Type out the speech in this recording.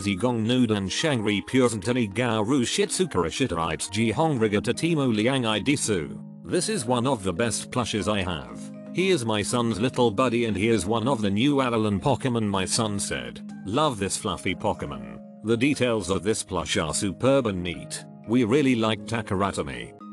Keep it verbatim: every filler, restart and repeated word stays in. Zigong Nudan Shangri Purantani Gauru Shitsukara Shiterites Jihong Rigatatimo Liang Idisu. This is one of the best plushes I have. He is my son's little buddy and he is one of the new Alolan Pokemon, my son said. Love this fluffy Pokemon. The details of this plush are superb and neat. We really like Takaratomy.